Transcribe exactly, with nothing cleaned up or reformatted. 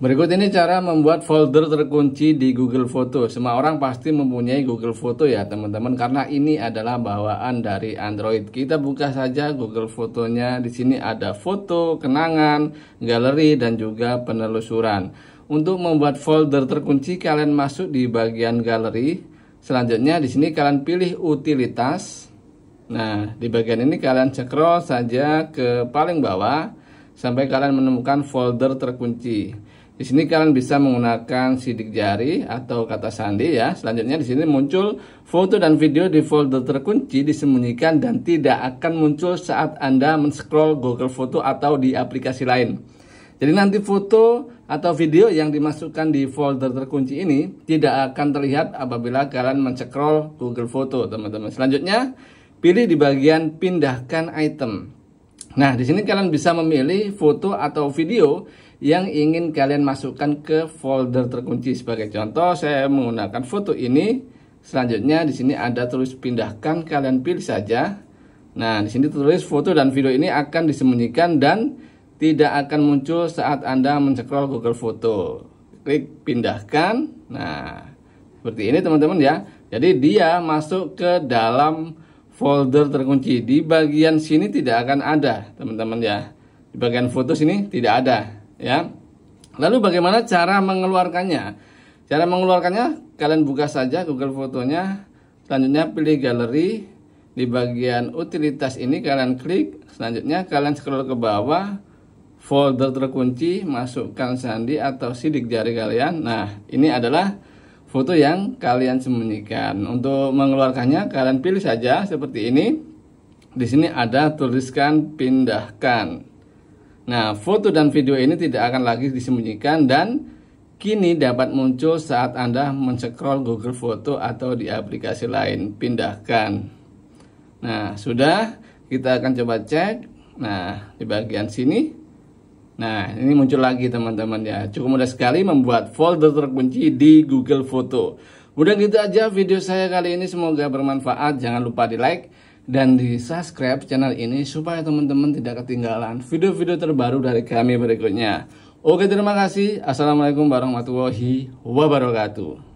Berikut ini cara membuat folder terkunci di Google Photos. Semua orang pasti mempunyai Google Photo ya teman-teman, karena ini adalah bawaan dari Android. Kita buka saja Google Fotonya. Di sini ada foto, kenangan, galeri, dan juga penelusuran. Untuk membuat folder terkunci, kalian masuk di bagian galeri. Selanjutnya di sini kalian pilih utilitas. Nah, di bagian ini kalian scroll saja ke paling bawah sampai kalian menemukan folder terkunci. Di sini kalian bisa menggunakan sidik jari atau kata sandi ya. Selanjutnya di sini muncul foto dan video di folder terkunci, disembunyikan dan tidak akan muncul saat Anda men-scroll Google Photo atau di aplikasi lain. Jadi nanti foto atau video yang dimasukkan di folder terkunci ini tidak akan terlihat apabila kalian men-scroll Google Photo, teman-teman. Selanjutnya pilih di bagian pindahkan item. Nah, di sini kalian bisa memilih foto atau video yang ingin kalian masukkan ke folder terkunci. Sebagai contoh, saya menggunakan foto ini. Selanjutnya di sini ada tulis pindahkan, kalian pilih saja. Nah, di sini tulis foto dan video ini akan disembunyikan dan tidak akan muncul saat Anda men-scroll Google Photo. Klik pindahkan. Nah, seperti ini teman-teman ya. Jadi dia masuk ke dalam folder terkunci. Di bagian sini tidak akan ada teman-teman ya, di bagian foto sini tidak ada ya. Lalu bagaimana cara mengeluarkannya? Cara mengeluarkannya kalian buka saja Google Fotonya, selanjutnya pilih galeri, di bagian utilitas ini kalian klik, selanjutnya kalian scroll ke bawah, folder terkunci, masukkan sandi atau sidik jari kalian. Nah, ini adalah foto yang kalian sembunyikan. Untuk mengeluarkannya kalian pilih saja seperti ini. Di sini ada tuliskan pindahkan. Nah, foto dan video ini tidak akan lagi disembunyikan dan kini dapat muncul saat Anda men-scroll Google Photo atau di aplikasi lain. Pindahkan. Nah, sudah, kita akan coba cek. Nah, di bagian sini. Nah, ini muncul lagi teman-teman ya. Cukup mudah sekali membuat folder terkunci di Google Photo. Udah gitu aja video saya kali ini, semoga bermanfaat. Jangan lupa di like dan di subscribe channel ini supaya teman-teman tidak ketinggalan video-video terbaru dari kami berikutnya. Oke, terima kasih. Assalamualaikum warahmatullahi wabarakatuh.